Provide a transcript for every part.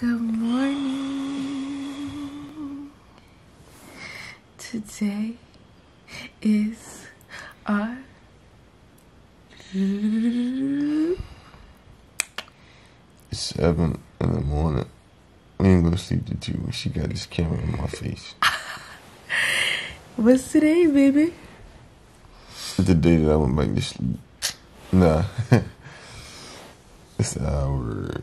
Good morning. Today is our it's 7 in the morning. We ain't gonna sleep till 2 when she got this camera in my face. What's today, baby? The day that I went back to sleep. Nah. It's our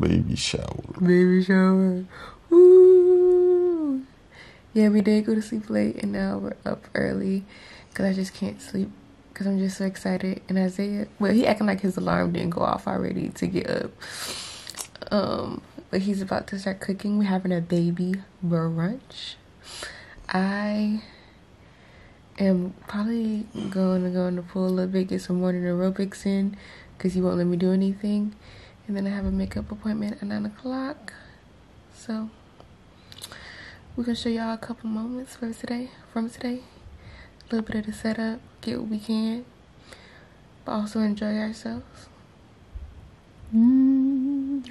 baby shower. Baby shower. Woo! Yeah, we did go to sleep late and now we're up early because I just can't sleep because I'm just so excited. And Isaiah, well, he acting like his alarm didn't go off already to get up. But he's about to start cooking. We're having a baby brunch. I am probably going to go in the pool a little bit, get some morning aerobics in because he won't let me do anything. And then I have a makeup appointment at 9 o'clock. So we're going to show y'all a couple moments from today. A little bit of the setup, get what we can, but also enjoy ourselves. I'm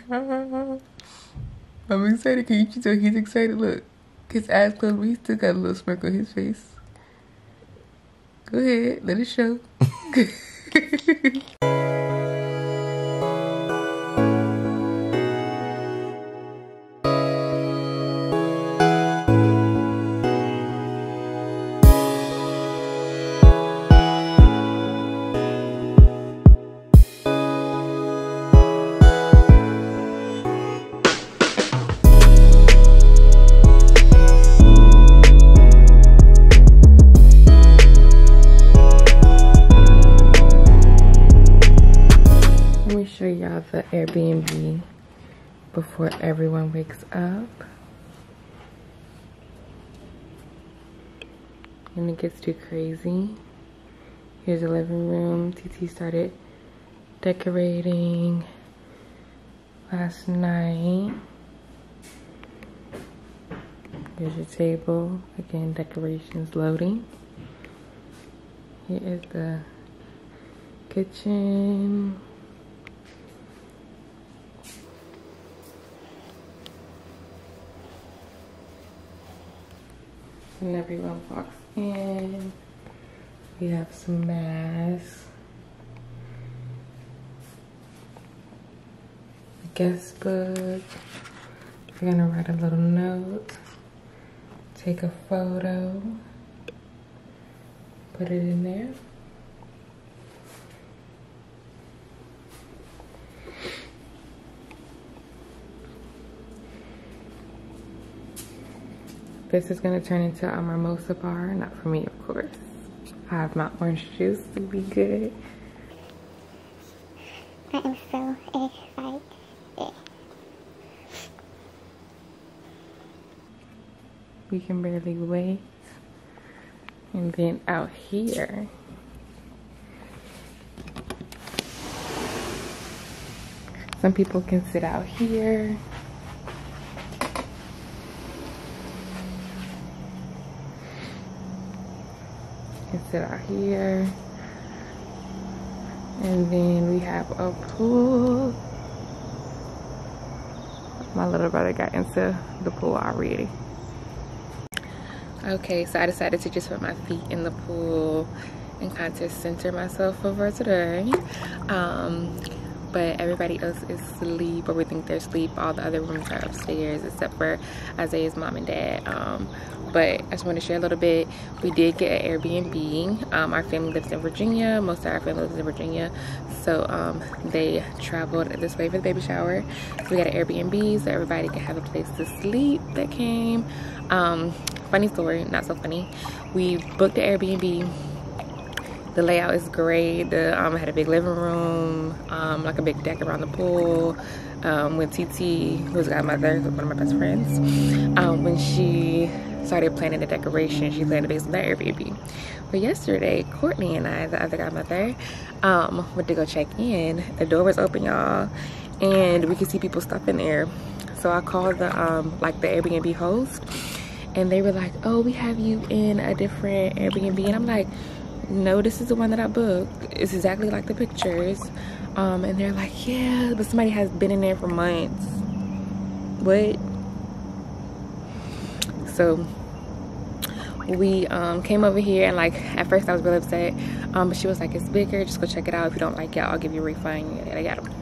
excited. Can you tell he's excited? Look, his eyes closed, but he still got a little smirk on his face. Go ahead, let it show. The Airbnb before everyone wakes up, and it gets too crazy. Here's the living room. TT started decorating last night. Here's your table. Again, decorations loading. Here is the kitchen. And everyone walks in. We have some masks. The guest book. We're gonna write a little note. Take a photo. Put it in there. This is going to turn into a mimosa bar. Not for me, of course. I have my orange juice to be good. I am so excited. We can barely wait. And then out here, some people can sit out here. Sit out here, and then we have a pool. My little brother got into the pool already. Okay, so I decided to just put my feet in the pool and kind of center myself over today. But everybody else is asleep, or we think they're asleep. All the other rooms are upstairs except for Isaiah's mom and dad. But I just want to share a little bit. We did get an Airbnb. Our family lives in Virginia. Most of our family lives in Virginia. So they traveled this way for the baby shower. So we got an Airbnb so everybody could have a place to sleep that came. Funny story, not so funny. We booked the Airbnb. The layout is great. Had a big living room, like a big deck around the pool. When TT, who's godmother, one of my best friends, when she started planning the decoration, she planned it based on that Airbnb. But yesterday, Courtney and I, the other godmother, went to go check in. The door was open, y'all, and we could see people stuff in there. So I called the Airbnb host, and they were like, "Oh, we have you in a different Airbnb," and I'm like, no, this is the one that I booked. It's exactly like the pictures. And they're like, yeah, but somebody has been in there for months. What? So we came over here, and like at first I was really upset, but she was like, it's bigger, just go check it out. If you don't like it, I'll give you a refund. Yada, yada, yada.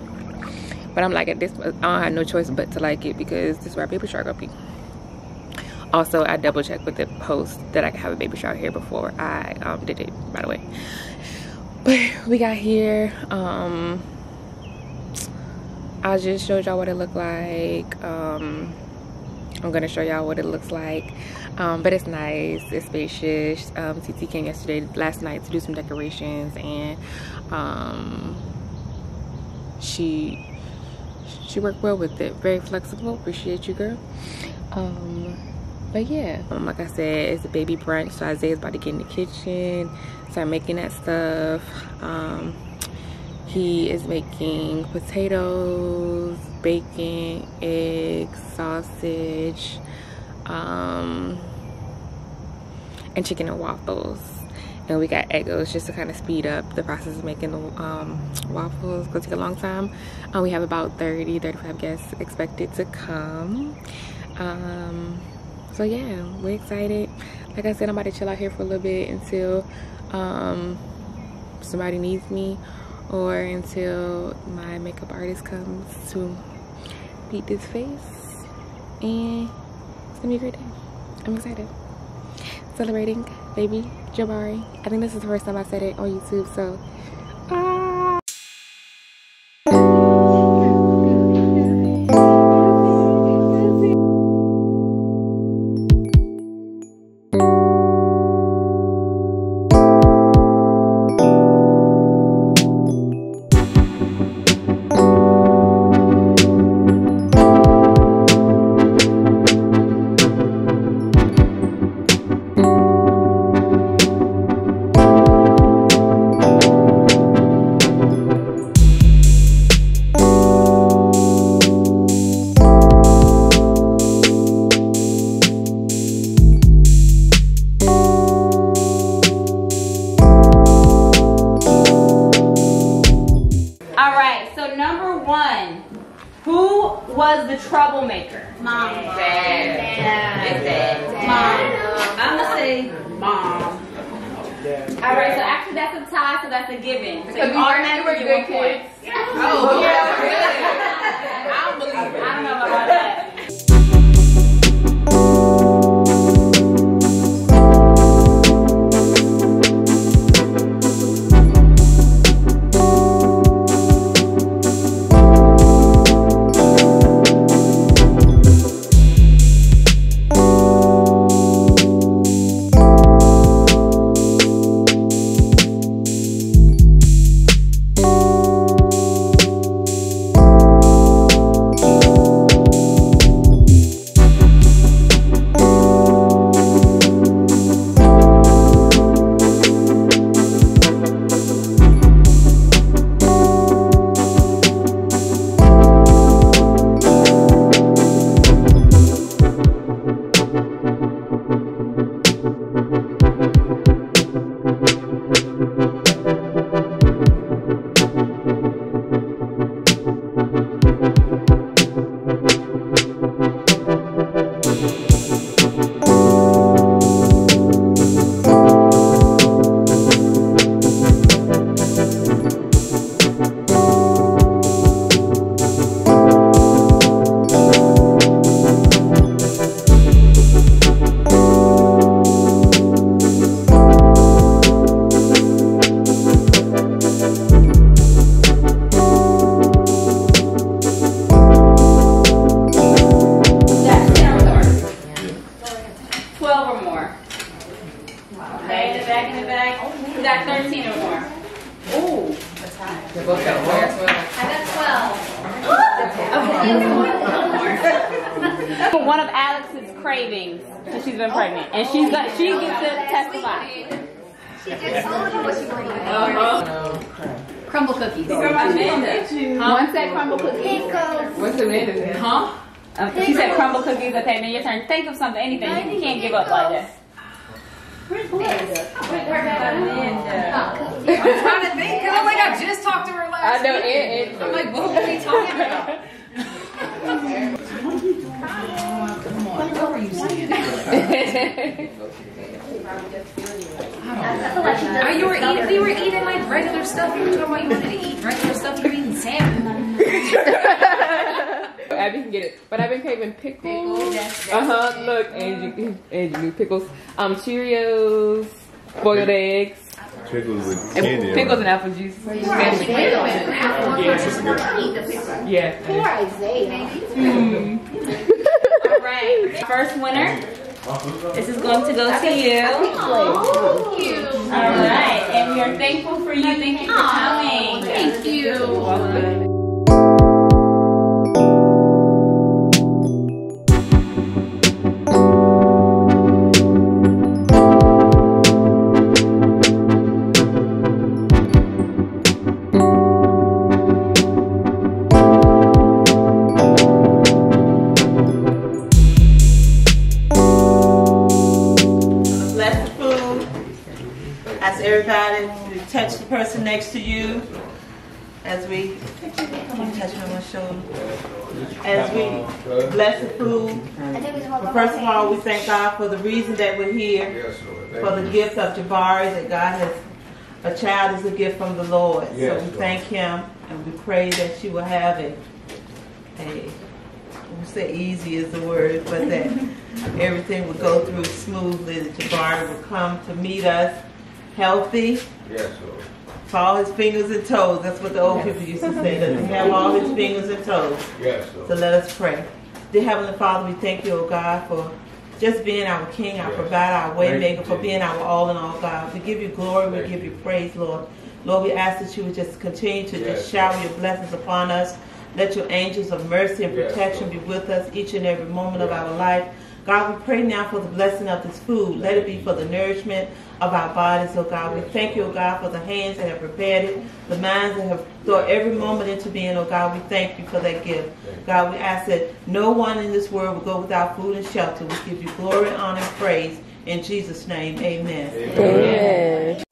But I'm like, at this, I don't have no choice but to like it, because this is where our baby shower gonna be. Also, I double checked with the host that I could have a baby shower here before I did it, by the way. But we got here. I just showed y'all what it looked like. I'm gonna show y'all what it looks like. But it's nice, it's spacious. TT came last night to do some decorations, and she worked well with it. Very flexible. Appreciate you, girl. But yeah, like I said, it's a baby brunch, so Isaiah's about to get in the kitchen, start making that stuff. He is making potatoes, bacon, eggs, sausage, and chicken and waffles. And we got Eggos just to kind of speed up the process of making the waffles. It's gonna take a long time. We have about 30-35 guests expected to come. So yeah, we're excited. Like I said, I'm about to chill out here for a little bit until somebody needs me, or until my makeup artist comes to beat this face. And it's gonna be a great day. I'm excited. Celebrating baby Jabari. I think this is the first time I said it on YouTube, so Crumble cookies. Amanda. One said crumble cookies. What's Amanda's name? Huh? She said crumble cookies. Okay, then your turn. Think of something, anything. You can't give up like that. Where's Amanda? Where's Amanda? I'm trying to think. I'm like, I just talked to her last week. I'm like, what were we talking about? We were eating like regular stuff. You were talking about you wanted to eat regular stuff. You were eating salmon. Abby can get it, but I've been craving pickles. Look, Angie new pickles. Cheerios, boiled eggs. Pickles with candy. Pickles and apple juice. Yeah. Poor Isaiah. All right. First winner. This is going to go to you. All right. And we are thankful for you. Thank you for coming. Thank you. Welcome. Touch the person next to you as we touch on my shoulder. As we bless the food. But first of all, we thank God for the reason that we're here, for the gift of Jabari that God has. A child is a gift from the Lord. So we thank Him and we pray that she will have a I say easy is the word, but that everything will go through smoothly. That Jabari will come to meet us. Healthy, for all his fingers and toes. That's what the old people used to say, that they have all his fingers and toes. So let us pray. Dear Heavenly Father, we thank you, O God, for just being our King, our provider, our way maker, for being our all in all, God. We give you glory, we give you praise, Lord. Lord, we ask that you would just continue to just shower your blessings upon us. Let your angels of mercy and protection be with us each and every moment of our life. God, we pray now for the blessing of this food. Let it be for the nourishment of our bodies, oh God. We thank you, oh God, for the hands that have prepared it, the minds that have thought every moment into being, oh God. We thank you for that gift. God, we ask that no one in this world will go without food and shelter. We give you glory, honor, and praise. In Jesus' name, amen. Amen.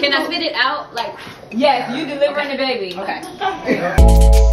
Can I spit it out? Like, yes, you delivering the baby. Okay.